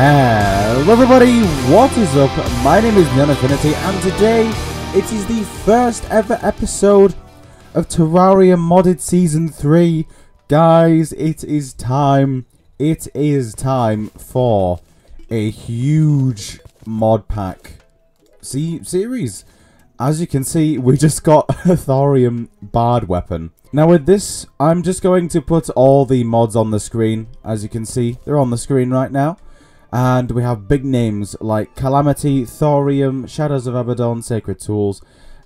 Hello everybody, what is up? My name is Neon Infinity and today it is the first ever episode of Terraria Modded Season 3. Guys, it is time for a huge mod pack series. As you can see, we just got a Thorium Bard weapon. Now with this, I'm just going to put all the mods on the screen. As you can see, they're on the screen right now. And we have big names like Calamity, Thorium, Shadows of Abaddon, Sacred Tools,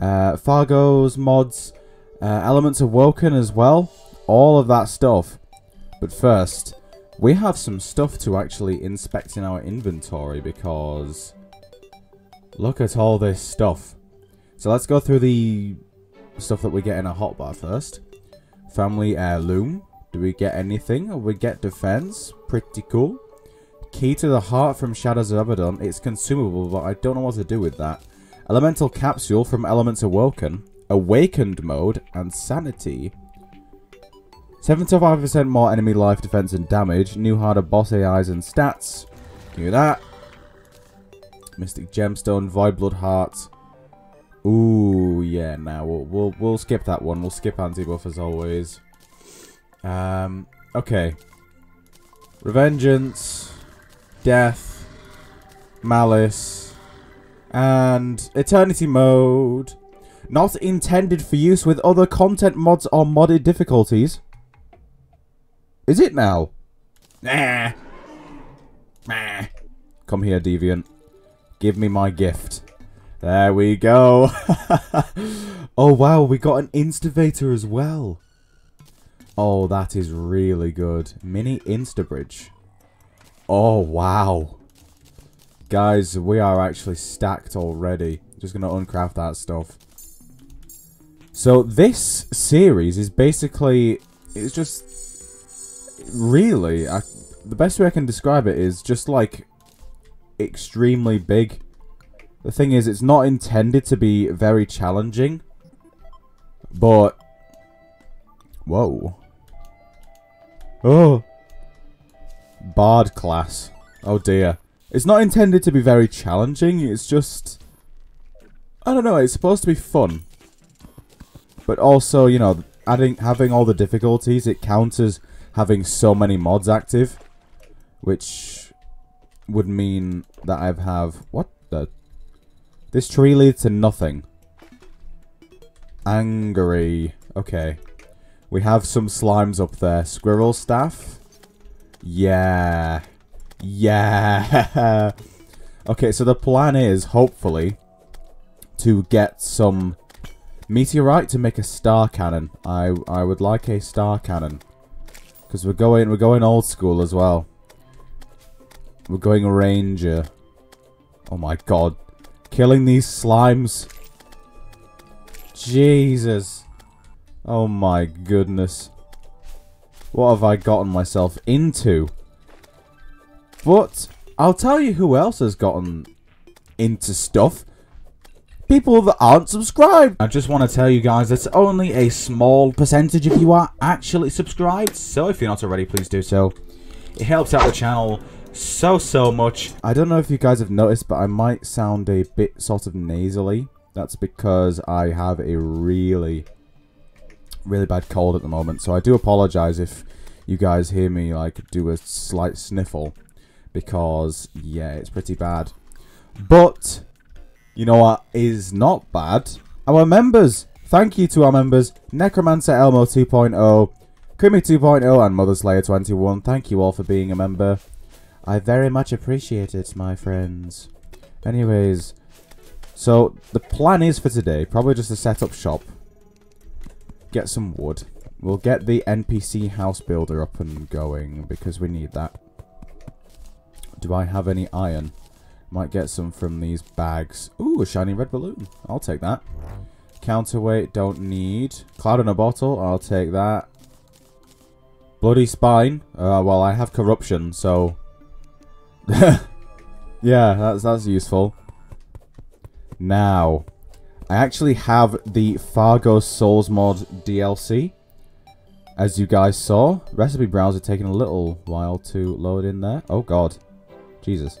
Fargo's mods, Elements Awoken as well. All of that stuff. But first, we have some stuff to actually inspect in our inventory because look at all this stuff. So let's go through the stuff that we get in a hotbar first. Family heirloom. Do we get anything? We get defense. Pretty cool. Key to the heart from Shadows of Abaddon. It's consumable, but I don't know what to do with that. Elemental capsule from Elements Awoken. Awakened mode and sanity. 75% more enemy life, defense, and damage. New harder boss AIs and stats. Give me that. Mystic gemstone, void blood heart. Ooh, yeah, now we'll skip that one. We'll skip anti-buff as always. Okay. Revengeance, death, malice, and eternity mode. Not intended for use with other content mods or modded difficulties. Is it now? Nah. Nah. Come here, Deviant. Give me my gift. There we go. Oh, wow. We got an Instavator as well. Oh, that is really good. Mini Instabridge. Oh, wow. Guys, we are actually stacked already. Just going to uncraft that stuff. So this series is basically... It's just... Really, the best way I can describe it is just like... Extremely big. The thing is, it's not intended to be very challenging, but... Whoa. Oh. Bard class. Oh dear. It's not intended to be very challenging, it's just... I don't know, it's supposed to be fun. But also, you know, having all the difficulties, it counters having so many mods active. Which would mean that I have... What the... This tree leads to nothing. Angry. Okay. We have some slimes up there. Squirrel staff. Yeah. Yeah. Okay, so the plan is, hopefully, to get some meteorite to make a star cannon. I would like a star cannon. Because we're going old school as well. We're going ranger. Oh my god. Killing these slimes. Jesus. Oh my goodness. What have I gotten myself into? But I'll tell you who else has gotten into stuff. People that aren't subscribed. I just want to tell you guys that's only a small percentage if you are actually subscribed. So if you're not already, please do so. It helps out the channel so much. I don't know if you guys have noticed, but I might sound a bit sort of nasally. That's because I have a really bad cold at the moment, so I do apologize if you guys hear me like do a slight sniffle, because yeah, it's pretty bad. But you know what is not bad? Our members. Thank you to our members: Necromancer Elmo 2.0, Creamy 2.0, and Motherslayer 21. Thank you all for being a member. I very much appreciate it, my friends. Anyways, so the plan is for today, probably just to set up shop, get some wood. We'll get the NPC house builder up and going, because we need that. Do I have any iron? Might get some from these bags. Ooh, a shiny red balloon. I'll take that. Counterweight, don't need. Cloud in a bottle, I'll take that. Bloody spine. Well, I have corruption, so... Yeah, that's useful. Now, I actually have the Fargo Souls Mod DLC, as you guys saw. Recipe browser taking a little while to load in there. Oh god. Jesus.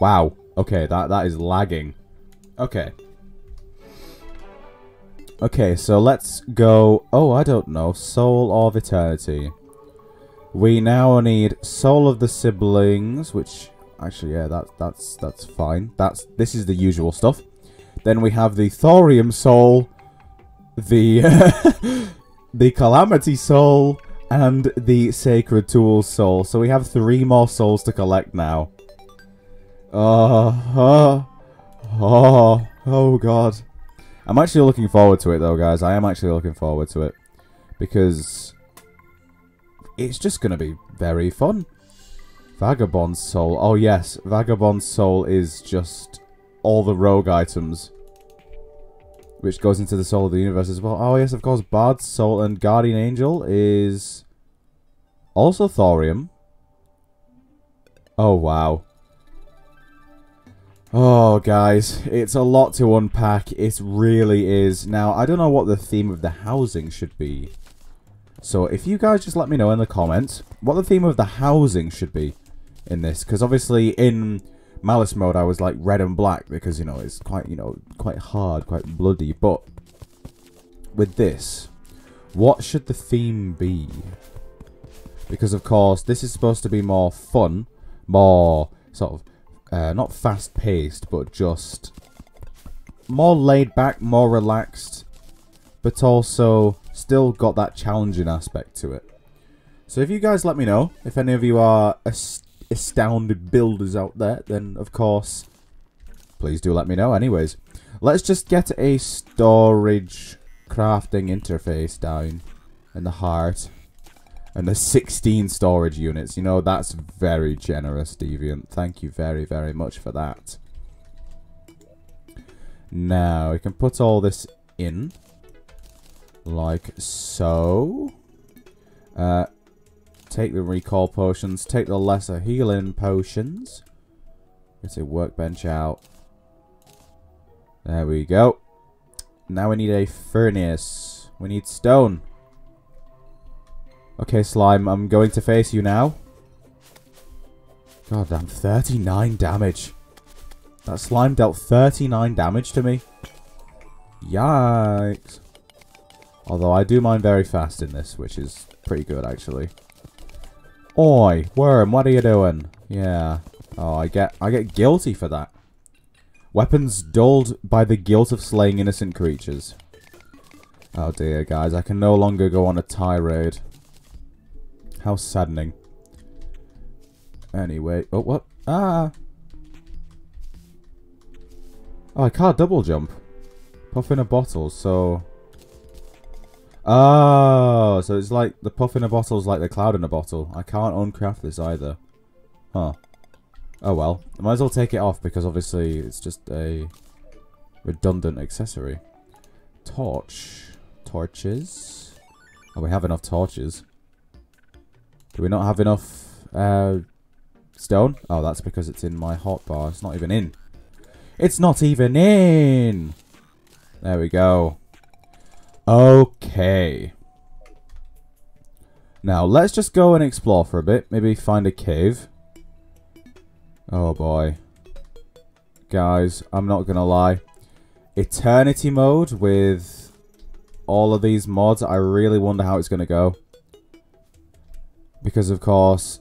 Wow. Okay, that is lagging. Okay. Okay, so let's go... Oh, I don't know. Soul of Eternity. We now need Soul of the Siblings, which... Actually, yeah, that's fine. This is the usual stuff. Then we have the Thorium Soul, the... the Calamity Soul, and the Sacred Tools Soul. So we have 3 more souls to collect now. Oh god. I'm actually looking forward to it though, guys. I am actually looking forward to it. Because it's just gonna be very fun. Vagabond Soul. Oh yes, Vagabond Soul is just all the rogue items. Which goes into the soul of the universe as well. Oh yes, of course, Bard's Soul and Guardian Angel is also Thorium. Oh wow. Oh, guys, it's a lot to unpack. It really is. Now, I don't know what the theme of the housing should be. So, if you guys just let me know in the comments what the theme of the housing should be in this. Because, obviously, in Malice mode, I was, like, red and black. Because, you know, it's quite, you know, quite hard, quite bloody. But, with this, what should the theme be? Because, of course, this is supposed to be more fun. More, sort of... not fast-paced, but just more laid-back, more relaxed, but also still got that challenging aspect to it. So if you guys let me know, if any of you are astounded builders out there, then of course, please do let me know. Anyways, let's just get a storage crafting interface down in the heart. And the 16 storage units. You know, that's very generous, Deviant. Thank you very, very much for that. Now, we can put all this in. Like so. Take the recall potions. Take the lesser healing potions. Get a workbench out. There we go. Now we need a furnace. We need stone. Okay, Slime, I'm going to face you now. God damn, 39 damage. That Slime dealt 39 damage to me. Yikes. Although I do mine very fast in this, which is pretty good, actually. Oi, Worm, what are you doing? Yeah. Oh, I get guilty for that. Weapons dulled by the guilt of slaying innocent creatures. Oh dear, guys, I can no longer go on a tirade. How saddening. Anyway. Oh, what? Ah! Oh, I can't double jump. Puff in a bottle, so... Oh! So it's like the puff in a bottle is like the cloud in a bottle. I can't uncraft this either. Huh. Oh well. I might as well take it off because obviously it's just a redundant accessory. Torch. Torches. Oh, we have enough torches. Do we not have enough stone? Oh, that's because it's in my hotbar. It's not even in. It's not even in! There we go. Okay. Now, let's just go and explore for a bit. Maybe find a cave. Oh, boy. Guys, I'm not going to lie. Eternity mode with all of these mods. I really wonder how it's going to go. Because, of course,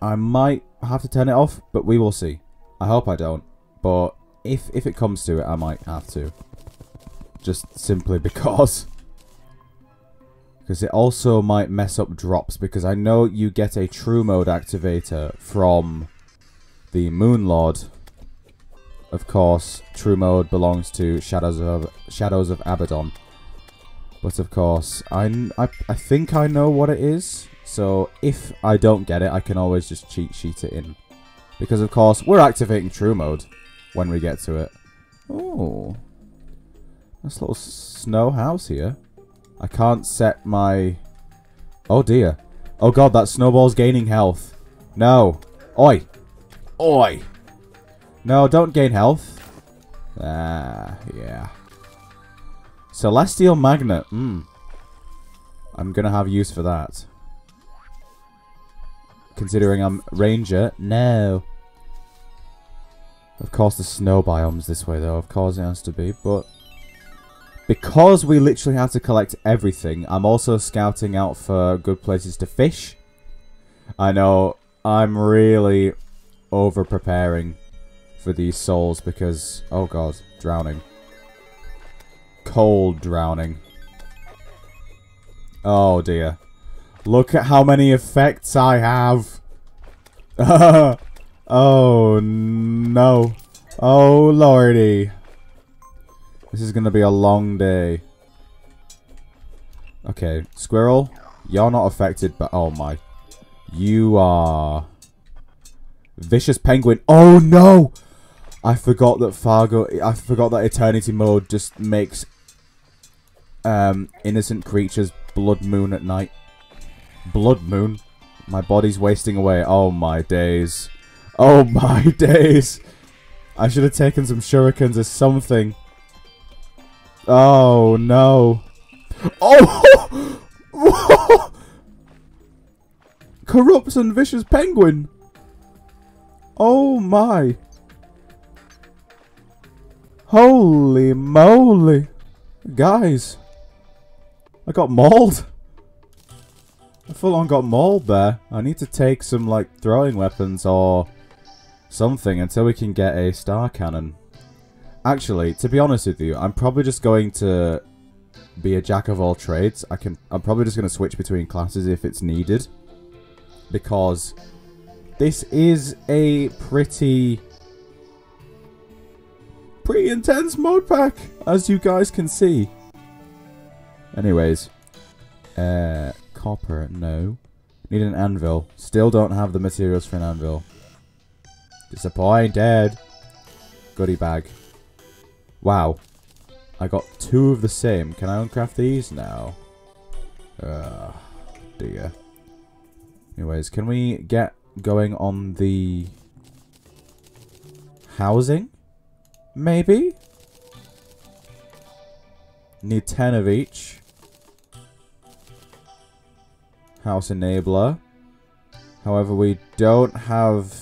I might have to turn it off, but we will see. I hope I don't, but if it comes to it, I might have to. Just simply because. Because it also might mess up drops, because I know you get a true mode activator from the Moon Lord. Of course, true mode belongs to Shadows of Abaddon. But, of course, I think I know what it is. So, if I don't get it, I can always just cheat sheet it in. Because, of course, we're activating true mode when we get to it. Oh. Nice little snow house here. I can't set my... Oh, dear. Oh, God, that snowball's gaining health. No. Oi. Oi. No, don't gain health. Ah, yeah. Celestial Magnet. I'm going to have use for that. Considering I'm Ranger. No. Of course the snow biome's this way though, of course it has to be, but... because we literally have to collect everything, I'm also scouting out for good places to fish. I know, I'm really over-preparing for these souls because... oh god, drowning. Cold drowning. Oh dear. Look at how many effects I have. Oh no. Oh lordy. This is gonna be a long day. Okay, squirrel, you're not affected, but oh my. You are... vicious penguin. Oh no! I forgot that Fargo... I forgot that Eternity Mode just makes... innocent creatures blood moon at night. Blood moon? My body's wasting away. Oh my days. Oh my days! I should have taken some shurikens or something. Oh no! Oh! Corrupts and vicious penguin. Oh my! Holy moly, guys! I got mauled. I full on got mauled there. I need to take some like throwing weapons or something until we can get a star cannon. Actually, to be honest with you, I'm probably just going to be a jack of all trades. I'm probably just going to switch between classes if it's needed. Because this is a pretty intense mod pack, as you guys can see. Anyways, copper, no. Need an anvil. Still don't have the materials for an anvil. Disappointed. Goodie bag. Wow, I got two of the same. Can I uncraft these now? Dear. Anyways, can we get going on the housing? Maybe? Need 10 of each. House enabler. However, we don't have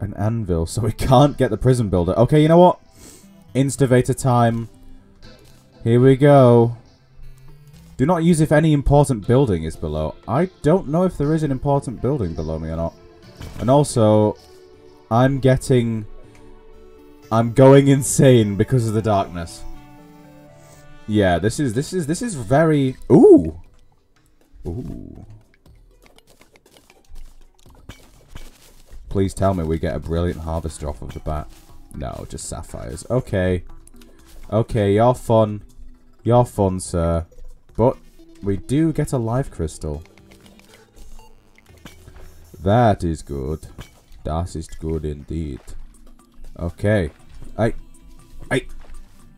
an anvil, so we can't get the prison builder. Okay, you know what? Instavator time. Here we go. Do not use if any important building is below. I don't know if there is an important building below me or not. And also, I'm going insane because of the darkness. Yeah, this is very... ooh! Ooh. Please tell me we get a brilliant harvester off of the bat. No, just sapphires. Okay. Okay, you're fun. You're fun, sir. But we do get a life crystal. That is good. Das ist good indeed. Okay. Hey. Hey.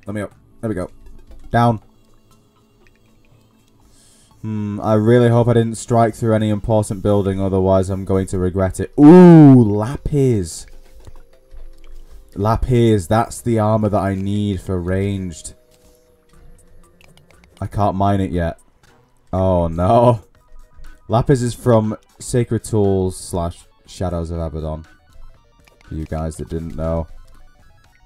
Let me up. There we go. Down. I really hope I didn't strike through any important building, otherwise I'm going to regret it. Ooh, lapis. Lapis, that's the armor that I need for ranged. I can't mine it yet. Oh no. Lapis is from Sacred Tools / Shadows of Abaddon. For you guys that didn't know.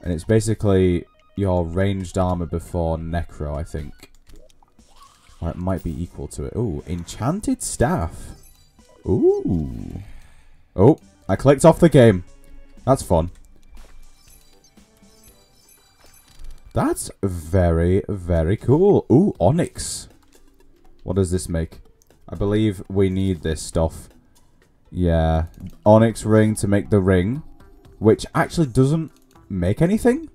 And it's basically your ranged armor before Necro, I think. Or it might be equal to it. Ooh, Enchanted Staff. Ooh. Oh, I clicked off the game. That's fun. That's very, very cool. Ooh, onyx. What does this make? I believe we need this stuff. Yeah. Onyx ring to make the ring. Which actually doesn't make anything.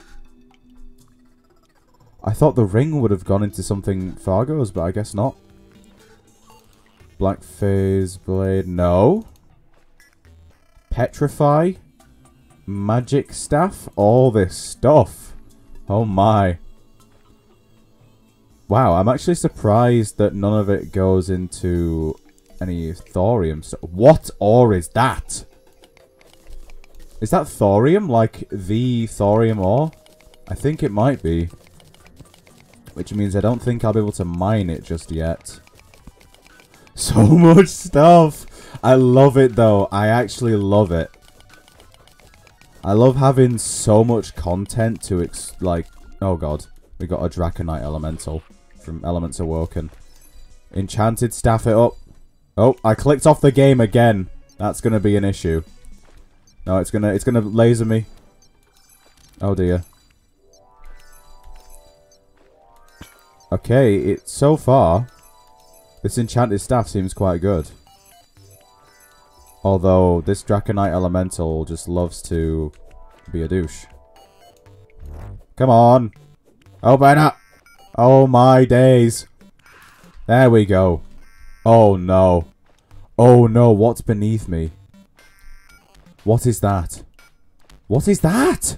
I thought the ring would have gone into something Fargo's, but I guess not. Black phase blade. No. Petrify. Magic staff. All this stuff. Oh my. Wow, I'm actually surprised that none of it goes into any thorium stuff. What ore is that? Is that thorium? Like, the thorium ore? I think it might be. Which means I don't think I'll be able to mine it just yet. So much stuff! I love it though. I actually love it. I love having so much content to like, oh god, we got a Draconite Elemental from Elements Awoken. Enchanted, staff it up. Oh, I clicked off the game again. That's gonna be an issue. No, it's gonna laser me. Oh dear. Okay, so far, this enchanted staff seems quite good. Although, this Draconite Elemental just loves to be a douche. Come on! Open up! Oh my days! There we go. Oh no. Oh no, what's beneath me? What is that? What is that?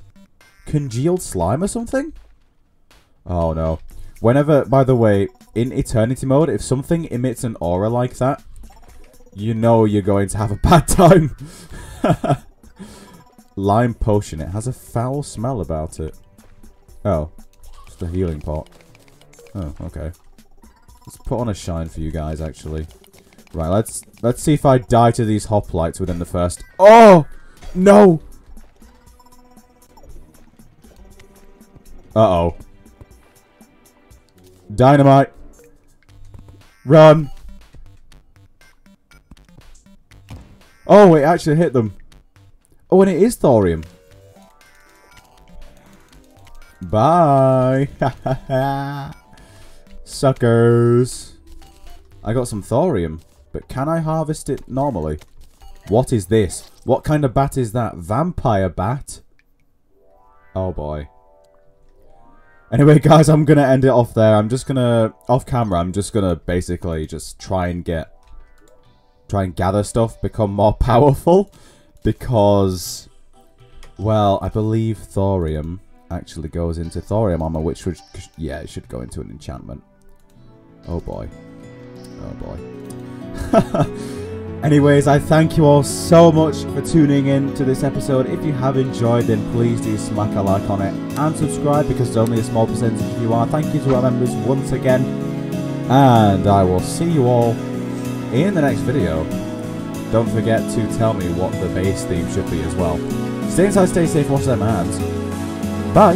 Congealed slime or something? Oh no. Whenever, by the way, in Eternity Mode, if something emits an aura like that, you know you're going to have a bad time. Lime potion. It has a foul smell about it. Oh. Just a healing pot. Oh, okay. Let's put on a shine for you guys, actually. Right, let's see if I die to these hoplites within the first... Oh! No! Uh-oh. Dynamite. Run! Oh, it actually hit them. Oh, and it is thorium. Bye. Suckers. I got some thorium, but can I harvest it normally? What is this? What kind of bat is that? Vampire bat? Oh boy. Anyway, guys, I'm going to end it off there. I'm just going to, off camera, I'm just going to basically just try and gather stuff, become more powerful, because, well, I believe thorium actually goes into thorium armor, which would, yeah, it should go into an enchantment. Oh boy. Oh boy. Anyways, I thank you all so much for tuning in to this episode. If you have enjoyed, then please do smack a like on it and subscribe, because it's only a small percentage of you are. Thank you to our members once again, and I will see you all in the next video. Don't forget to tell me what the base theme should be as well. Stay inside, stay safe, wash them hands. Bye.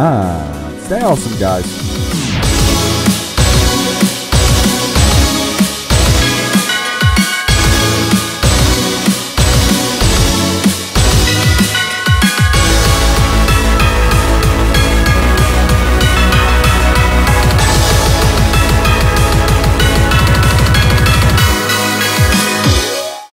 And stay awesome, guys.